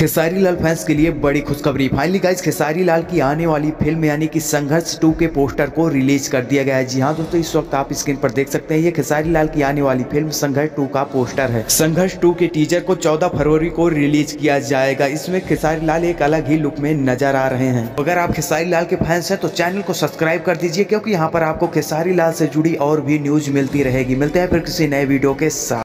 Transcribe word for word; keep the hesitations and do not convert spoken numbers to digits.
Khesari Lal fans के लिए बड़ी खुशखबरी। फाइनली गाइज खेसारी लाल की आने वाली फिल्म यानी कि संघर्ष टू के पोस्टर को रिलीज कर दिया गया है। जी हाँ दोस्तों, इस वक्त आप स्क्रीन पर देख सकते हैं ये खेसारी लाल की आने वाली फिल्म संघर्ष टू का पोस्टर है। संघर्ष टू के टीजर को चौदह फरवरी को रिलीज किया जाएगा। इसमें खेसारी लाल एक अलग ही लुक में नजर आ रहे हैं। अगर आप खेसारी लाल के फैंस हैं तो चैनल को सब्सक्राइब कर दीजिए, क्योंकि यहाँ पर आपको खेसारी लाल से जुड़ी और भी न्यूज मिलती रहेगी। मिलते हैं फिर किसी नए वीडियो के साथ।